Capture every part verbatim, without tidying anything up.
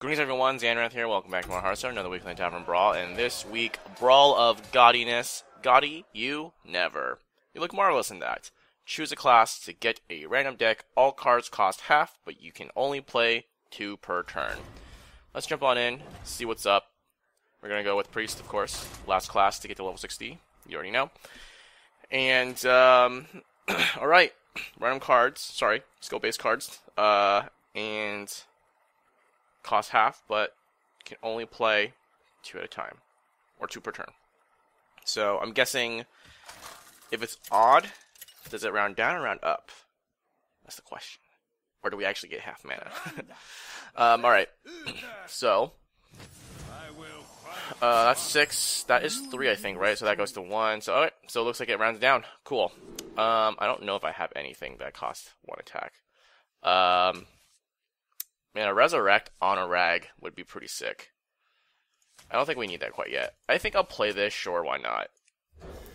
Greetings everyone, Zannrath here, welcome back to my Hearthstone, another weekly Tavern Brawl, and this week, Brawl of Gaudiness. Gaudy, you never. You look marvelous in that. Choose a class to get a random deck, all cards cost half, but you can only play two per turn. Let's jump on in, see what's up. We're gonna go with Priest, of course, last class to get to level sixty, you already know. And, um, alright, random cards, sorry, skill-based cards, uh, and... cost half, but can only play two at a time, or two per turn. So I'm guessing if it's odd, does it round down or round up? That's the question. Or do we actually get half mana? um, all right. So uh, that's six. That is three, I think, right? So that goes to one. So all right. So it looks like it rounds down. Cool. Um, I don't know if I have anything that costs one attack. Um. Man, a Resurrect on a Rag would be pretty sick. I don't think we need that quite yet. I think I'll play this, sure, why not?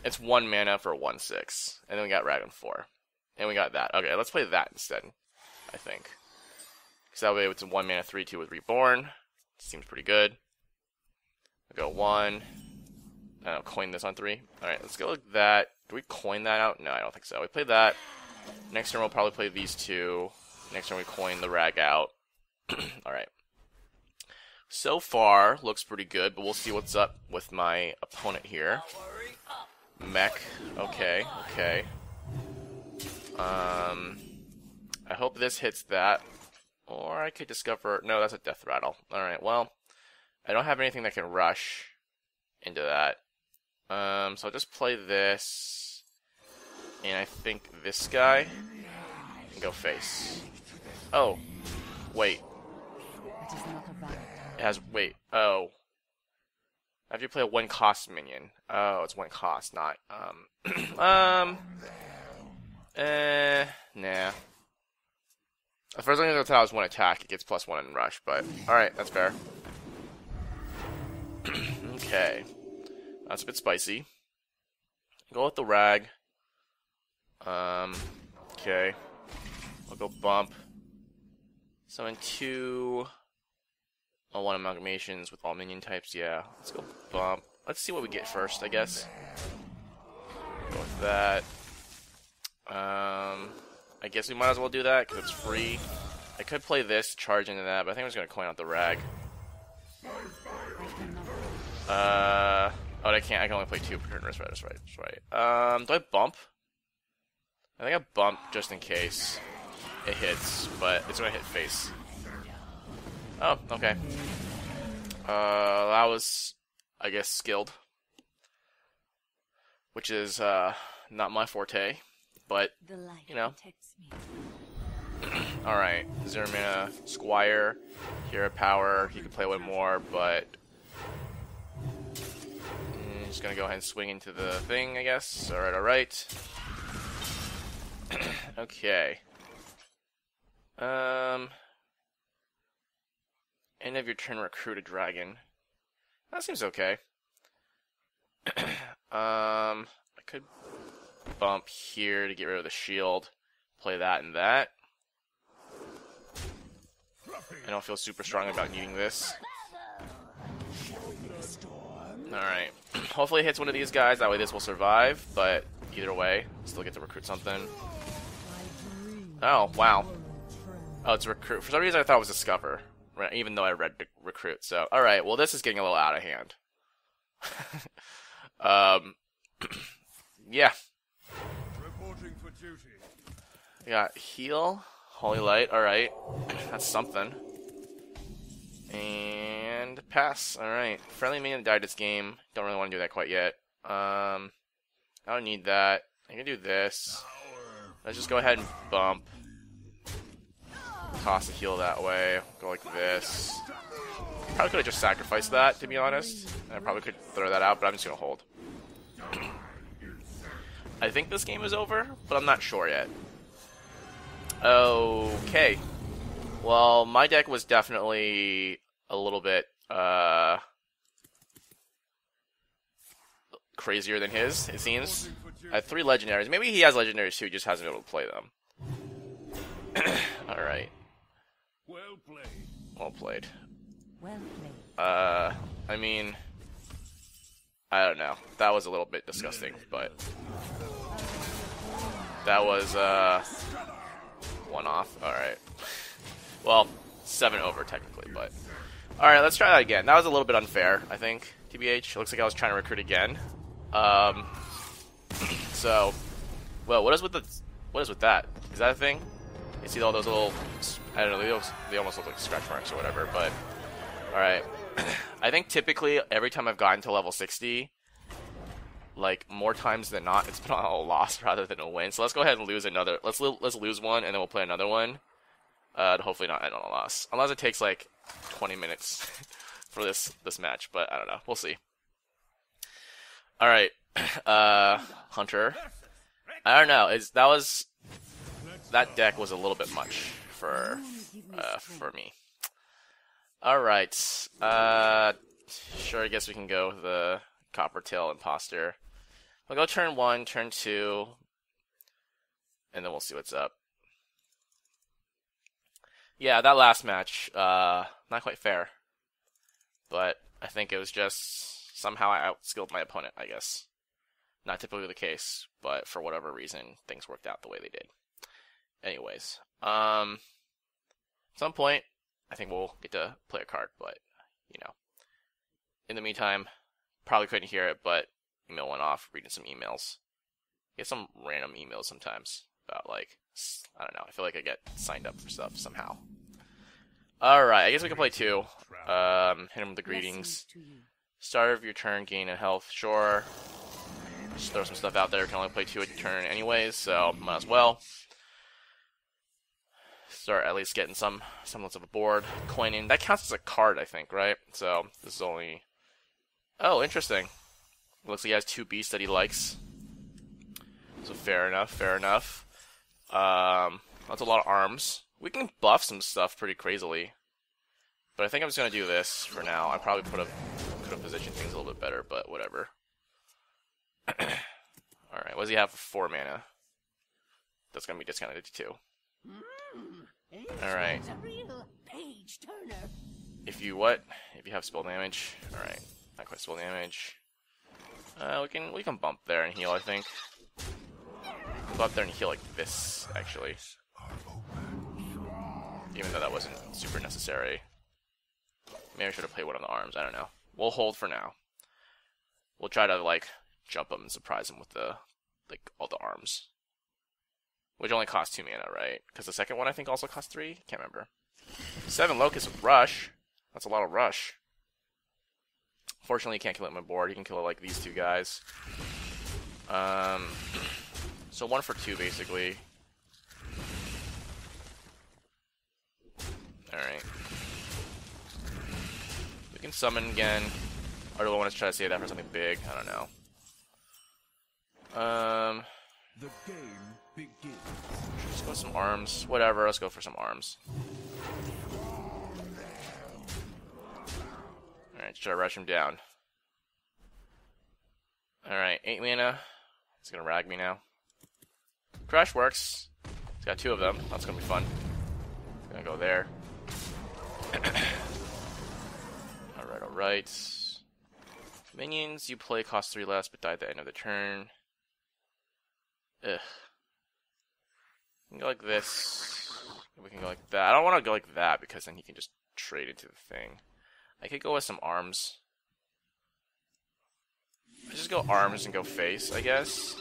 It's one mana for one six. And then we got Rag on four. And we got that. Okay, let's play that instead, I think. Because that way it's a one mana three two with Reborn. Seems pretty good. We'll go one. And I'll coin this on three. Alright, let's go like that. Do we coin that out? No, I don't think so. We play that. Next turn we'll probably play these two. Next turn we coin the Rag out. Alright. So far, looks pretty good, but we'll see what's up with my opponent here. Mech. Okay, okay. Um, I hope this hits that. Or I could discover... No, that's a deathrattle. Alright, well, I don't have anything that can rush into that. Um, so I'll just play this. And I think this guy. And go face. Oh. Wait. It has wait. Oh, have you play a one cost minion? Oh, it's one cost, not um um. Eh, nah. The first thing I thought was one attack. It gets plus one in rush, but all right, that's fair. Okay, that's a bit spicy. Go with the Rag. Um. Okay. I'll go bump. So in two, oh, one amalgamations with all minion types, yeah. Let's go bump. Let's see what we get first, I guess. Go with that. Um, I guess we might as well do that, because it's free. I could play this, charge into that, but I think I'm just going to coin out the Rag. Uh, oh, I can't. I can only play two per turn. That's right, that's right, that's right. Um, do I bump? I think I bump just in case. It hits, but it's gonna hit face. Oh, okay. Uh, that was, I guess, skilled. Which is, uh, not my forte, but, you know. Alright, zero mana, Squire, Hero Power, you can play one more, but... I'm just gonna go ahead and swing into the thing, I guess. Alright, alright. Okay. Um, end of your turn, recruit a dragon. That seems okay. um, I could bump here to get rid of the shield. Play that and that. I don't feel super strong about needing this. Alright. Hopefully it hits one of these guys, that way this will survive, but either way, still get to recruit something. Oh, wow. Oh, it's recruit. For some reason, I thought it was discover, right? Even though I read recruit. So, all right. Well, this is getting a little out of hand. um, yeah. Reporting for duty. We got heal, holy light. All right, that's something. And pass. All right. Friendly minion died this game. Don't really want to do that quite yet. Um, I don't need that. I can do this. Let's just go ahead and bump. Toss a heal that way, go like this. Probably could have just sacrificed that, to be honest. And I probably could throw that out, but I'm just gonna hold. I think this game is over, but I'm not sure yet. Okay. Well, my deck was definitely a little bit uh, crazier than his, it seems. I have three legendaries. Maybe he has legendaries too, he just hasn't been able to play them. Alright. Well played. Well played. Uh, I mean, I don't know. That was a little bit disgusting, but that was uh one off. All right. Well, seven over technically, but all right. Let's try that again. That was a little bit unfair, I think. T B H. Looks like I was trying to recruit again. Um. So, well, what is with the what is with that? Is that a thing? You see all those little, I don't know. They almost, they almost look like scratch marks or whatever, but. Alright, I think typically every time I've gotten to level sixty, like more times than not, it's been a loss rather than a win. So let's go ahead and lose another, let's let's lose one and then we'll play another one, uh, to hopefully not end on a loss. Unless it takes like twenty minutes for this, this match, but I don't know, we'll see. Alright, uh, Hunter, I don't know, it's, that was, that deck was a little bit much for, uh, for me. Alright, uh, sure, I guess we can go with the Coppertail Imposter. We'll go turn one, turn two, and then we'll see what's up. Yeah, that last match, uh, not quite fair. But I think it was just somehow I outskilled my opponent, I guess. Not typically the case, but for whatever reason, things worked out the way they did. Anyways, um, at some point, I think we'll get to play a card, but, you know. In the meantime, probably couldn't hear it, but email went off, reading some emails. I get some random emails sometimes about, like, I don't know. I feel like I get signed up for stuff somehow. Alright, I guess we can play two. Um, hit him with the greetings. Start of your turn, gain a health. Sure. Just throw some stuff out there. Can only play two at your turn anyways, so might as well. Start at least getting some semblance of a board. Coining. That counts as a card, I think, right? So, this is only... Oh, interesting. Looks like he has two beasts that he likes. So, fair enough, fair enough. Um, that's a lot of arms. We can buff some stuff pretty crazily. But I think I'm just going to do this for now. I probably put a, could have positioned things a little bit better, but whatever. Alright, what does he have for four mana? That's going to be discounted to two. Alright. If you what? If you have spell damage. Alright. Not quite spell damage. Uh, we can we can bump there and heal, I think. Go up there and heal like this, actually. Even though that wasn't super necessary. Maybe I should have played one on the arms, I don't know. We'll hold for now. We'll try to like jump him and surprise him with the like all the arms. Which only costs two mana, right? Because the second one, I think, also costs three? Can't remember. Seven Locust with Rush. That's a lot of Rush. Fortunately, you can't kill it on my board. You can kill it like these two guys. Um, so one for two, basically. Alright. We can summon again. Or do I want to try to save that for something big? I don't know. Um... The game begins. Let's go some arms. Whatever, let's go for some arms. Alright, should I rush him down? Alright, eight mana. He's gonna rag me now. Crush works. He's got two of them. That's gonna be fun. He's gonna go there. Alright, alright. Minions you play cost three less, but die at the end of the turn. Ugh. We can go like this. We can go like that. I don't want to go like that because then he can just trade into the thing. I could go with some arms. I just go arms and go face, I guess.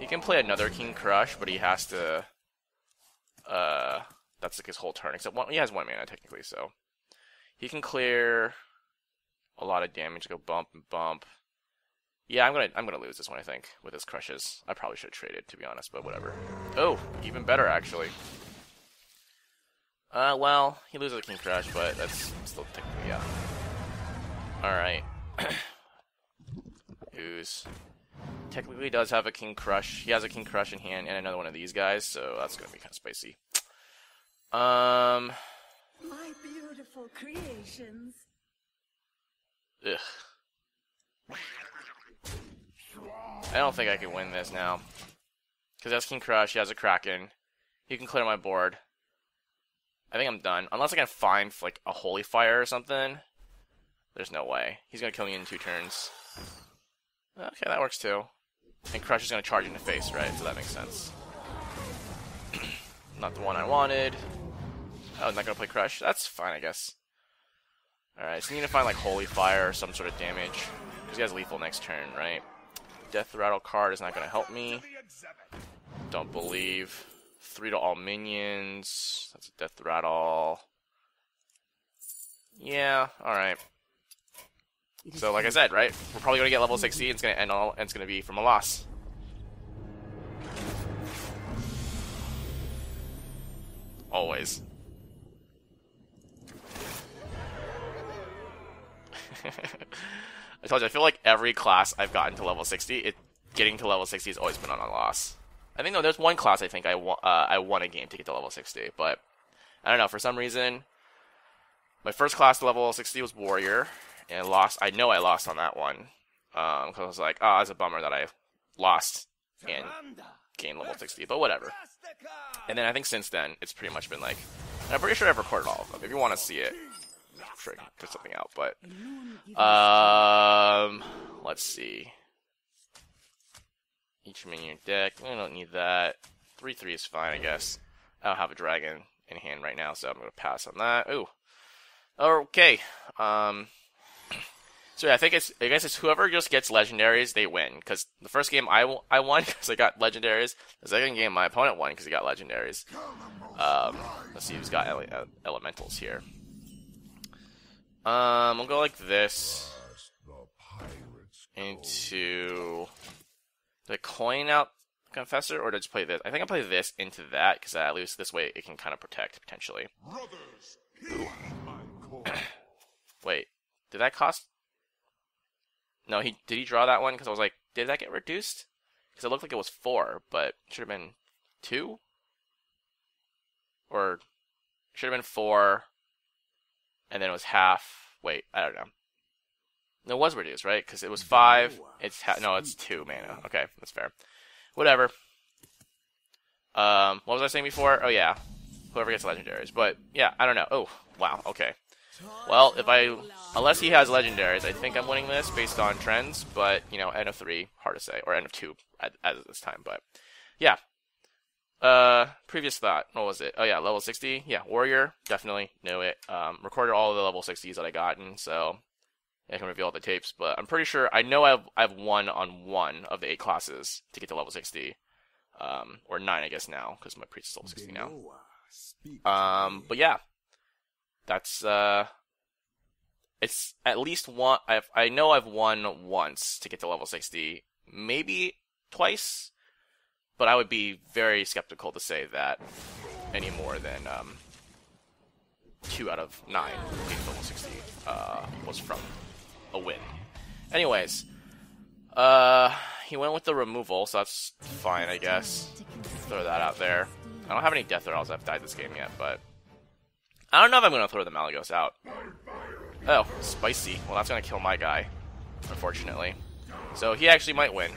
He can play another King Crush, but he has to... Uh, that's like his whole turn, except one, he has one mana technically, so... He can clear a lot of damage, go bump and bump. Yeah, I'm gonna I'm gonna lose this one, I think, with his crushes. I probably should have traded, to be honest, but whatever. Oh, even better actually. Uh, well, he loses a King Crush, but that's still technically yeah. All right. Ooze technically does have a King Crush. He has a King Crush in hand and another one of these guys, so that's gonna be kind of spicy. Um. My beautiful creations. Ugh. I don't think I can win this now. Because that's King Crush, he has a Kraken. He can clear my board. I think I'm done. Unless I can find, like, a Holy Fire or something. There's no way. He's going to kill me in two turns. Okay, that works too. And Crush is going to charge in the face, right? So that makes sense. Not the one I wanted. Oh, I'm not going to play Crush? That's fine, I guess. Alright, so you need to find, like, Holy Fire or some sort of damage. Because he has lethal next turn, right? Deathrattle card is not going to help me. Don't believe. Three to all minions. That's a Deathrattle. Yeah, alright. So, like I said, right? We're probably going to get level sixty, and it's going to end all, and it's going to be from a loss. Always. I told you, I feel like every class I've gotten to level sixty, it getting to level sixty has always been on a loss. I think no, there's one class I think I won, uh, I won a game to get to level sixty, but I don't know, for some reason, my first class to level sixty was Warrior, and I lost. I know I lost on that one, um, because I was like, oh, it's a bummer that I lost and gained level sixty, but whatever. And then I think since then, it's pretty much been like, and I'm pretty sure I've recorded all of them. If you want to see it, I'm sure I can put something out, but, um, let's see. Each minion in your deck. I don't need that. three three is fine, I guess. I don't have a dragon in hand right now, so I'm going to pass on that. Ooh. Okay. Um, so, yeah, I think it's, I guess it's whoever just gets legendaries, they win. Because the first game I, w I won because I got legendaries. The second game my opponent won because he got legendaries. Um, let's see who's got ele uh, elementals here. Um, I'll go like this. Into... Did I coin out Confessor, or did I just play this? I think I'll play this into that, because at least this way it can kind of protect, potentially. Wait, did that cost? No, he did he draw that one? Because I was like, did that get reduced? Because it looked like it was four, but it should have been two? Or, it should have been four, and then it was half. Wait, I don't know. No, it was reduced, right? Because it was five. It's ha no, it's two mana. Okay, that's fair. Whatever. Um, what was I saying before? Oh yeah, whoever gets legendaries. But yeah, I don't know. Oh wow. Okay. Well, if I unless he has legendaries, I think I'm winning this based on trends. But you know, end of three, hard to say, or end of two at, at this time. But yeah. Uh, previous thought. What was it? Oh yeah, level sixty. Yeah, Warrior definitely knew it. Um, recorded all the level sixties that I gotten. So. I can reveal all the tapes, but I'm pretty sure I know I've I've won on one of the eight classes to get to level sixty, um, or nine I guess now because my priest is level sixty now. Um, but yeah, that's uh, it's at least one. I I know I've won once to get to level sixty, maybe twice, but I would be very skeptical to say that any more than um, two out of nine to get to level sixty uh, was from. A win. Anyways, uh, he went with the removal, so that's fine, I guess. Throw that out there. I don't have any Deathrattles that have died this game yet, but I don't know if I'm gonna throw the Malygos out. Oh, spicy. Well, that's gonna kill my guy, unfortunately. So he actually might win.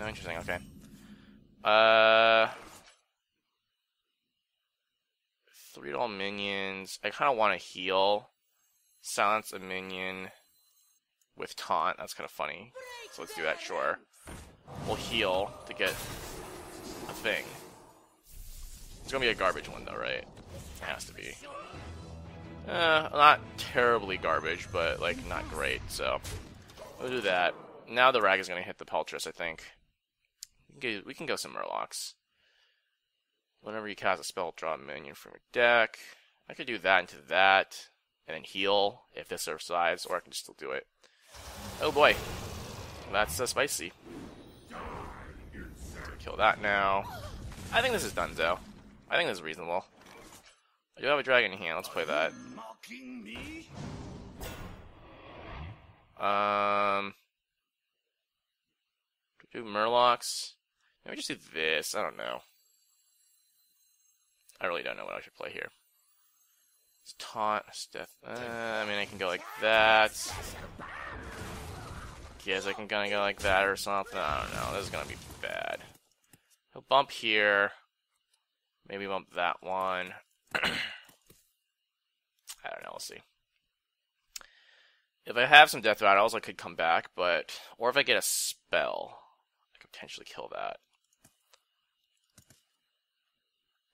Oh, interesting. Okay. Uh, three to all minions. I kind of want to heal. Silence a minion with taunt. That's kind of funny. So let's do that, sure. We'll heal to get a thing. It's going to be a garbage one, though, right? It has to be. Uh, not terribly garbage, but, like, not great. So we'll do that. Now the Rag is going to hit the Peltress, I think. We can go some Murlocs. Whenever you cast a spell, draw a minion from your deck. I could do that into that. And then heal if this survives, or I can just still do it. Oh boy, that's uh, spicy. Kill that now. I think this is done, though. I think this is reasonable. I do have a dragon in hand. Let's play that. Um, do Murlocs. Maybe just do this. I don't know. I really don't know what I should play here. Taunt, death. Uh, I mean, I can go like that. Guess I can kind of go like that or something. I don't know. This is gonna be bad. He'll bump here. Maybe bump that one. I don't know, we'll see. If I have some death rattles, I could come back, but... Or if I get a spell, I could potentially kill that.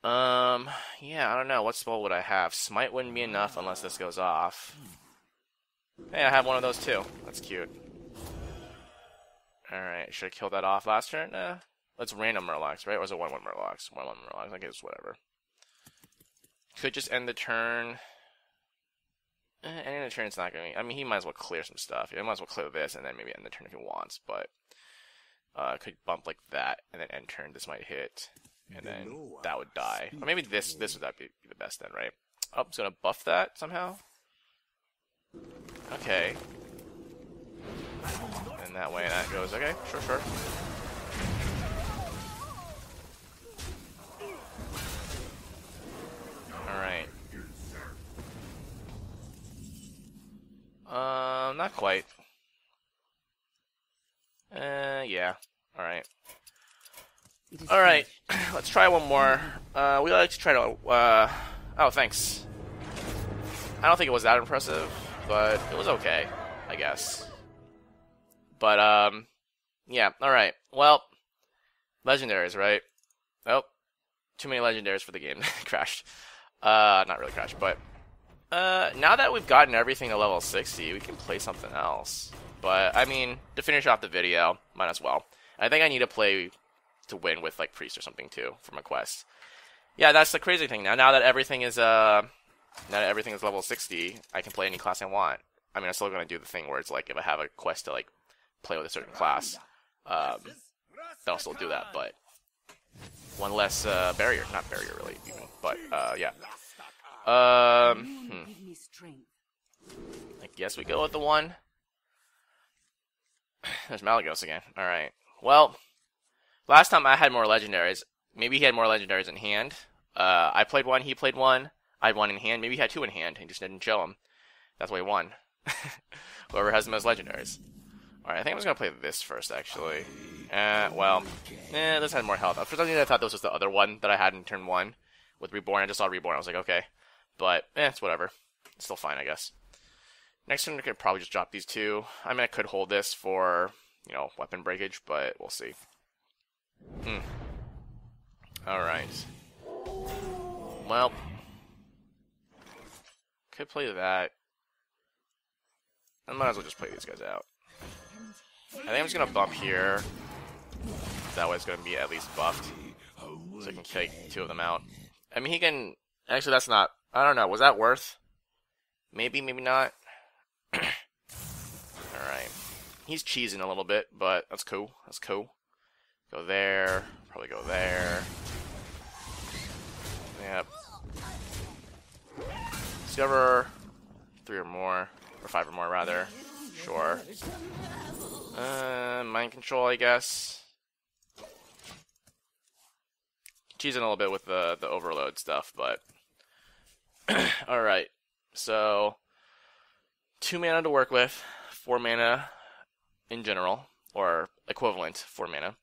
Um, yeah, I don't know. What spell would I have? Smite wouldn't be enough unless this goes off. Hey, I have one of those too. That's cute. Alright, should I kill that off last turn? Nah. That's random Murlocs, right? Or is it one one Murlocs? one one Murlocs, I guess, whatever. Could just end the turn... Eh, ending the turn's not going to be... I mean, he might as well clear some stuff. He might as well clear this and then maybe end the turn if he wants, but... Uh, could bump like that, and then end turn, this might hit, and then that would die. Or maybe this this would be the best then, right? Oh, it's going to buff that somehow? Okay. And that way, and that goes, okay, sure, sure. Alright. Um, not quite. Uh, yeah. Alright. Alright, let's try one more. Uh, we like to try to, uh... Oh, thanks. I don't think it was that impressive, but it was okay, I guess. But, um... Yeah, alright. Well, legendaries, right? Oh. Too many legendaries for the game. Crashed. Uh, not really crashed, but... Uh, now that we've gotten everything to level sixty, we can play something else. But, I mean, to finish off the video, might as well. I think I need to play to win with, like, Priest or something, too, from a quest. Yeah, that's the crazy thing now. Now that everything is, uh... Now that everything is level sixty, I can play any class I want. I mean, I'm still gonna do the thing where it's, like, if I have a quest to, like, play with a certain class, um, then I'll still do that, but... One less, uh, barrier. Not barrier, really, even. But, uh, yeah. Um, hmm. I guess we go with the one. There's Malygos again. Alright. Well, last time I had more legendaries. Maybe he had more legendaries in hand. Uh, I played one, he played one. I had one in hand. Maybe he had two in hand and just didn't show him. That's why he won. Whoever has the most legendaries. Alright, I think I'm just gonna play this first, actually. Uh, well, eh, this had more health. For some reason, I thought this was the other one that I had in turn one with Reborn. I just saw Reborn. I was like, okay. But, eh, it's whatever. It's still fine, I guess. Next turn, I could probably just drop these two. I mean, I could hold this for, you know, weapon breakage, but we'll see. Hmm. Alright. Well. Could play that. I might as well just play these guys out. I think I'm just gonna bump here. That way it's gonna be at least buffed. So I can kick two of them out. I mean, he can... Actually, that's not... I don't know. Was that worth? Maybe, maybe not. Alright. He's cheesing a little bit, but that's cool. That's cool. Go there. Probably go there. Yep. Discover. Three or more. Or five or more, rather. Sure. Uh, mind control, I guess. Cheesing a little bit with the, the overload stuff, but... Alright, so... Two mana to work with. Four mana in general. Or equivalent four mana.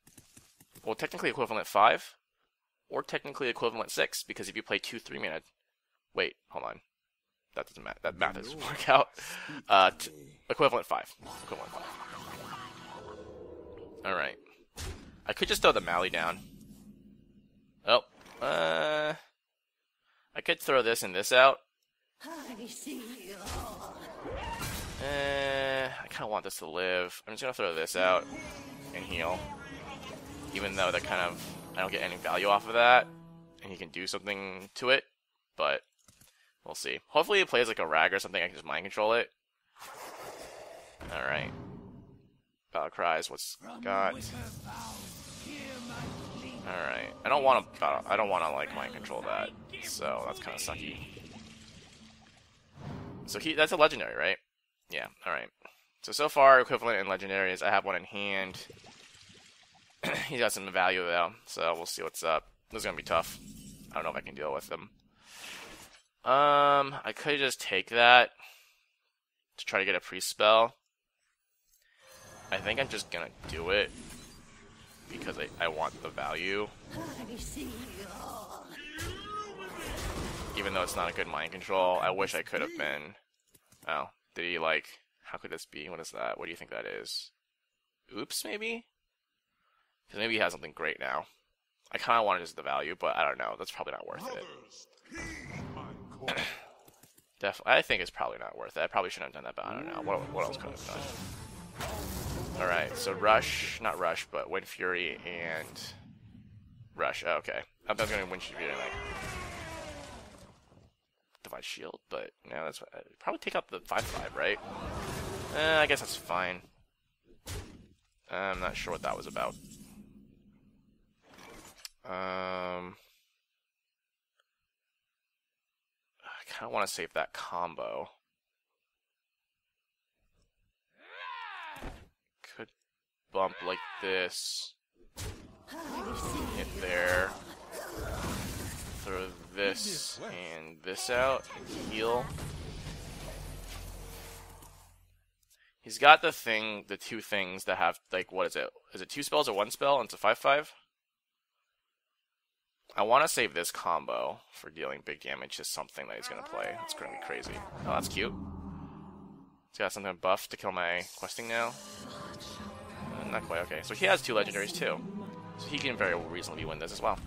Well, technically equivalent five. Or technically equivalent six, because if you play two three mana... Wait, hold on. That doesn't matter. That math doesn't work out. Uh, t equivalent five. Equivalent five. Alright. I could just throw the Mally down. Oh. Uh... I could throw this and this out. Uh... I kinda want this to live. I'm just gonna throw this out and heal. Even though that kind of... I don't get any value off of that. And he can do something to it. But... We'll see. Hopefully it plays like a Rag or something. I can just mind control it. Alright. Battle Cries. What's got? Alright. I don't want to... I don't want to, like, mind control that. So, that's kind of sucky. So, he... That's a legendary, right? Yeah. Alright. So, so far, equivalent in legendaries. I have one in hand. He's got some value, though. So, we'll see what's up. This is going to be tough. I don't know if I can deal with them. Um, I could just take that to try to get a priest spell. I think I'm just gonna do it because I, I want the value. even though it's not a good mind control. I wish I could have been. Oh, did he like? How could this be? What is that? What do you think that is? Oops, maybe. Because maybe he has something great now. I kind of wanted just the value, but I don't know. That's probably not worth it. Definitely, I think it's probably not worth it. I probably shouldn't have done that, but I don't know. What, what else could I have done? All right, so rush, not rush, but wind fury and rush. Oh, okay, I was going to wind fury like divine shield, but no, that's what, I'd probably take out the five five, right? Uh, I guess that's fine. I'm not sure what that was about. Um, I kind of want to save that combo. Could bump like this. Hit there. Throw this and this out. Heal. He's got the thing, the two things that have, like, what is it? Is it two spells or one spell? And it's a five five? I want to save this combo for dealing big damage to something that he's going to play. That's going to be crazy. Oh, that's cute. He's got something buff to kill my questing now. Uh, not quite, okay. So he has two legendaries too. So he can very reasonably win this as well.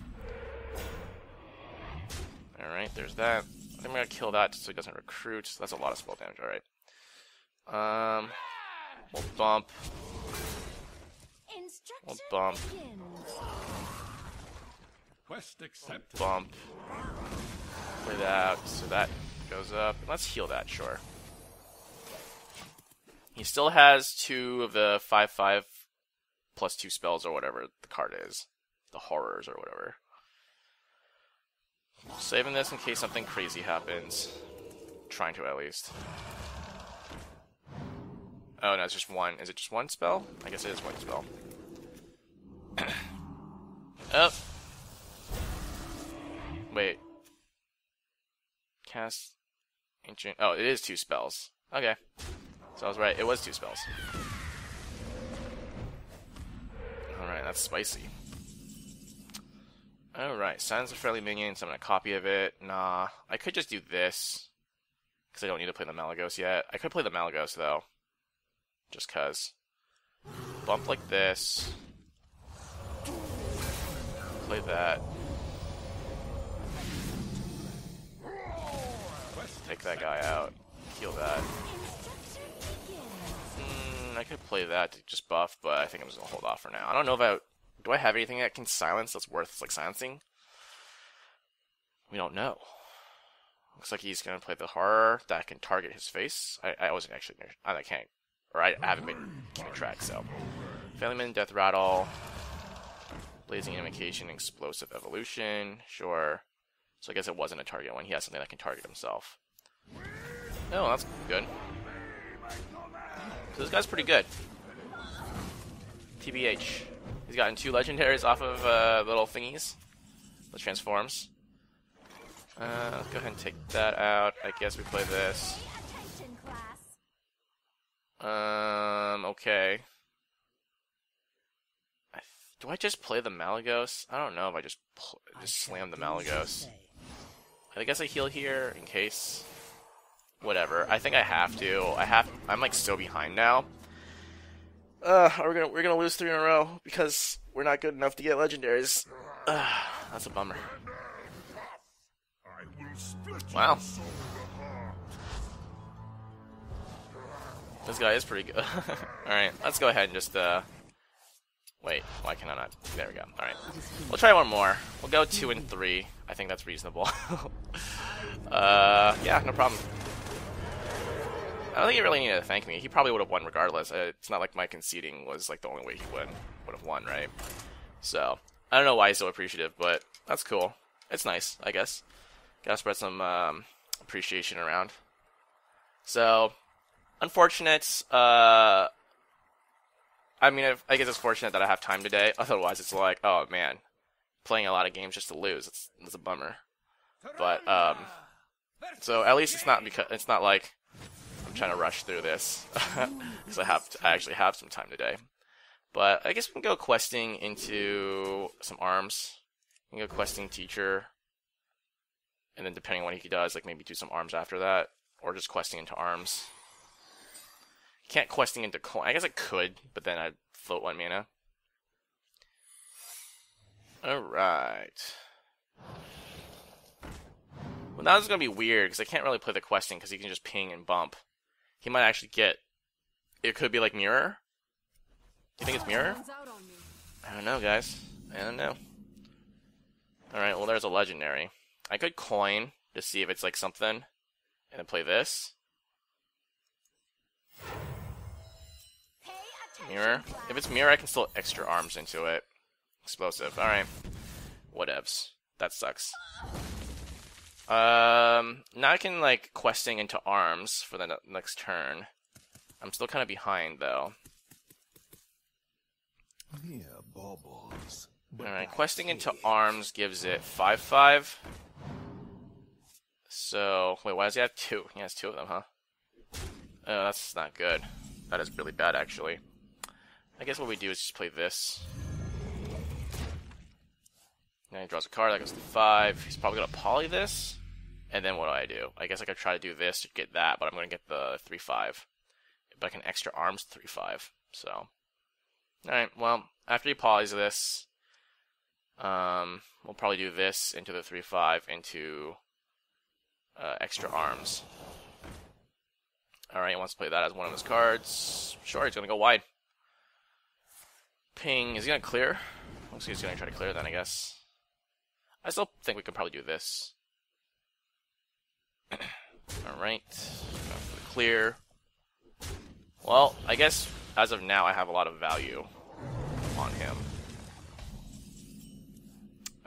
Alright, there's that. I think I'm going to kill that so he doesn't recruit. That's a lot of spell damage, alright. Um, we'll bump. We'll bump. Quest accepted. Bump. Play that, so that goes up. Let's heal that, sure. He still has two of the five five plus two spells or whatever the card is. The horrors or whatever. Saving this in case something crazy happens. Trying to, at least. Oh no, it's just one. Is it just one spell? I guess it is one spell. Up. Oh. Wait. Cast ancient. Oh, it is two spells. Okay. So I was right. It was two spells. Alright, that's spicy. Alright, Silence of Friendly Minions. I'm going to copy of it. Nah. I could just do this. Because I don't need to play the Malygos yet. I could play the Malygos, though. Just because. Bump like this. Play that. Take that guy out. Heal that. Mm, I could play that to just buff, but I think I'm just gonna hold off for now. I don't know if I... Do I have anything that can silence that's worth, like, silencing? We don't know. Looks like he's gonna play the horror that can target his face. I, I wasn't actually... I can't... Or I, I haven't been keeping track, so... Failyman, Deathrattle. Blazing Invocation, Explosive Evolution. Sure. So I guess it wasn't a target one. He has something that can target himself. Oh, that's good. So this guy's pretty good. T B H. He's gotten two legendaries off of uh, little thingies. The transforms. Uh, let's go ahead and take that out. I guess we play this. Um, okay. I do I just play the Malygos? I don't know if I just, just slam the Malygos. I guess I heal here in case. Whatever. I think I have to. I have. I'm like so behind now. Uh, we're gonna we're gonna lose three in a row because we're not good enough to get legendaries. Uh, that's a bummer. Wow. This guy is pretty good. All right, let's go ahead and just uh. Wait, why can I not? There we go. Alright. We'll try one more. We'll go two and three. I think that's reasonable. uh, yeah, no problem. I don't think he really needed to thank me. He probably would have won regardless. It's not like my conceding was like the only way he would, would have won, right? So, I don't know why he's so appreciative, but that's cool. It's nice, I guess. Gotta spread some um, appreciation around. So, unfortunate, uh... I mean, I guess it's fortunate that I have time today. Otherwise, it's like, oh man, playing a lot of games just to lose. It's, it's a bummer. But um, so at least it's not because it's not like I'm trying to rush through this because I have to, I actually have some time today. But I guess we can go questing into some arms. We can go questing teacher. And then depending on what he does, like maybe do some arms after that, or just questing into arms. Can't questing into coin. I guess I could, but then I'd float one mana. Alright. Well, now this is going to be weird, because I can't really play the questing, because he can just ping and bump. He might actually get... It could be like Mirror? Do you think it's Mirror? I don't know, guys. I don't know. Alright, well there's a legendary. I could coin to see if it's like something, and then play this. Mirror. If it's Mirror, I can still extra arms into it. Explosive. Alright. Whatevs. That sucks. Um, now I can, like, questing into arms for the next turn. I'm still kind of behind, though. Yeah, bubbles. Alright, questing into arms gives it five five. So, wait, why does he have two? He has two of them, huh? Oh, that's not good. That is really bad, actually. I guess what we do is just play this. Now he draws a card, that goes to five. He's probably going to poly this. And then what do I do? I guess I could try to do this to get that, but I'm going to get the three five. But I can extra arms three five. So, alright, well, after he polys this, um, we'll probably do this into the three five into uh, extra arms. Alright, he wants to play that as one of his cards. Sure, he's going to go wide. Ping. Is he going to clear? Looks like he's going to try to clear then, I guess. I still think we could probably do this. Alright. Clear. Well, I guess as of now I have a lot of value on him.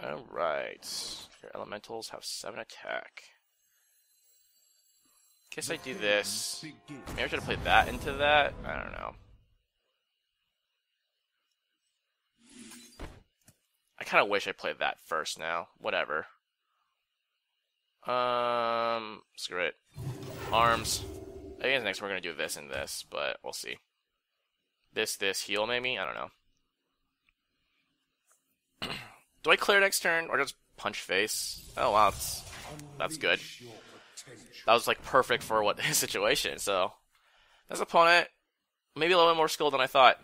Alright. Your elementals have seven attack. Guess I do this. Maybe I should have played that into that? I don't know. I kind of wish I played that first now. Whatever. Um, screw it. Arms. I guess next we're going to do this and this, but we'll see. This, this, heal maybe? I don't know. Do I clear next turn or just punch face? Oh wow, that's, that's good. That was like perfect for what his situation, so. This opponent, maybe a little bit more skilled than I thought.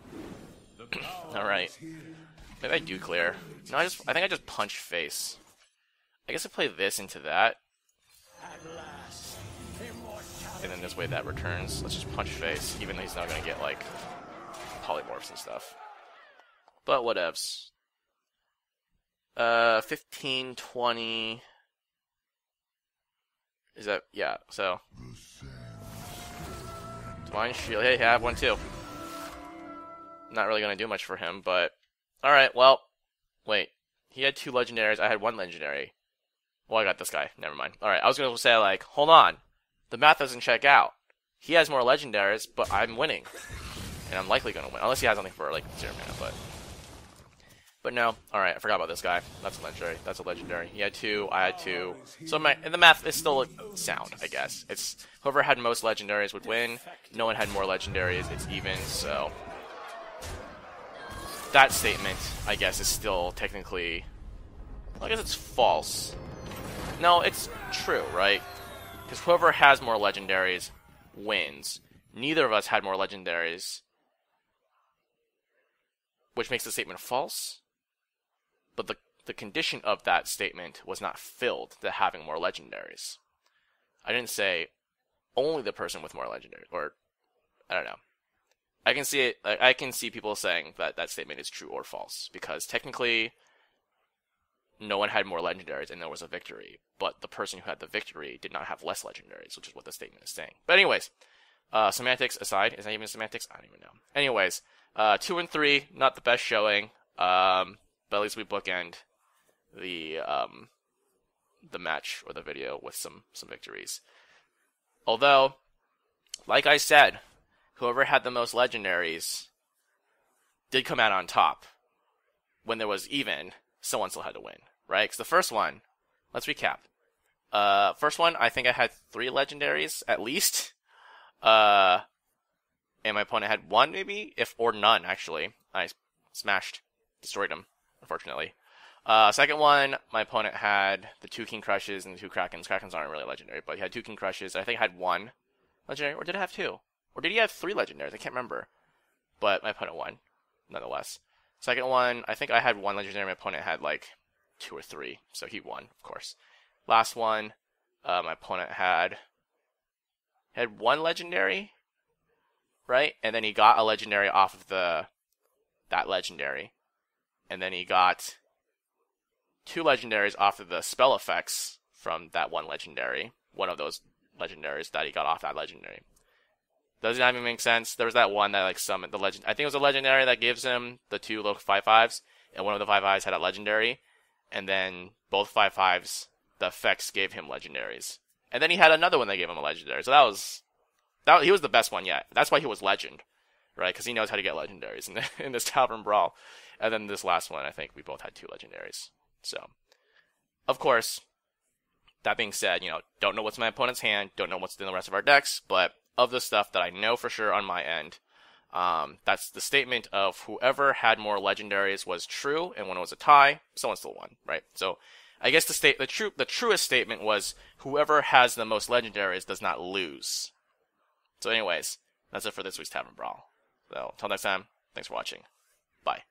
Alright. Maybe I do clear. No, I just I think I just punch face. I guess I play this into that. And then this way that returns. Let's just punch face, even though he's not gonna get like polymorphs and stuff. But whatevs. Uh fifteen, twenty. Is that yeah, so divine shield. Hey, I have one too. Not really gonna do much for him, but alright, well, wait. He had two legendaries, I had one legendary. Well, I got this guy. Never mind. Alright, I was going to say, like, hold on. The math doesn't check out. He has more legendaries, but I'm winning. And I'm likely going to win. Unless he has something for, like, zero mana, but... But no. Alright, I forgot about this guy. That's a legendary. That's a legendary. He had two, I had two. So my and the math is still sound, I guess. It's whoever had most legendaries would win. No one had more legendaries. It's even, so... That statement, I guess, is still technically... Well, I guess it's false. No, it's true, right? Because whoever has more legendaries wins. Neither of us had more legendaries. Which makes the statement false. But the, the condition of that statement was not filled to having more legendaries. I didn't say only the person with more legendaries. Or, I don't know. I can see it. I can see people saying that that statement is true or false because technically, no one had more legendaries and there was a victory. But the person who had the victory did not have less legendaries, which is what the statement is saying. But anyways, uh, semantics aside, is that even semantics? I don't even know. Anyways, uh, two and three, not the best showing. Um, but at least we bookend the um, the match or the video with some some victories. Although, like I said. Whoever had the most legendaries did come out on top. When there was even, someone still had to win, right? Because the first one, let's recap. Uh, first one, I think I had three legendaries at least, uh, and my opponent had one, maybe, if or none. Actually, I smashed, destroyed him, unfortunately. Uh, second one, my opponent had the two King Crushes and the two Krakens. Krakens aren't really legendary, but he had two King Crushes. I think I had one legendary, or did I have two? Or did he have three legendaries? I can't remember. But my opponent won, nonetheless. Second one, I think I had one legendary. My opponent had, like, two or three, so he won, of course. Last one, uh, my opponent had had one legendary, right? And then he got a legendary off of the that legendary. And then he got two legendaries off of the spell effects from that one legendary. One of those legendaries that he got off that legendary. Doesn't even make sense. There was that one that, like, summoned the legend. I think it was a legendary that gives him the two little five fives, and one of the five fives had a legendary, and then both five fives, the effects gave him legendaries, and then he had another one that gave him a legendary. So that was that. He was the best one yet. That's why he was legend, right? Because he knows how to get legendaries in, the, in this Tavern Brawl. And then this last one, I think we both had two legendaries. So, of course, that being said, you know, don't know what's in my opponent's hand, don't know what's in the rest of our decks, but of the stuff that I know for sure on my end, um, that's the statement of whoever had more legendaries was true, and when it was a tie, someone still won, right? So, I guess the state, the true, the truest statement was whoever has the most legendaries does not lose. So, anyways, that's it for this week's Tavern Brawl. So, until next time, thanks for watching. Bye.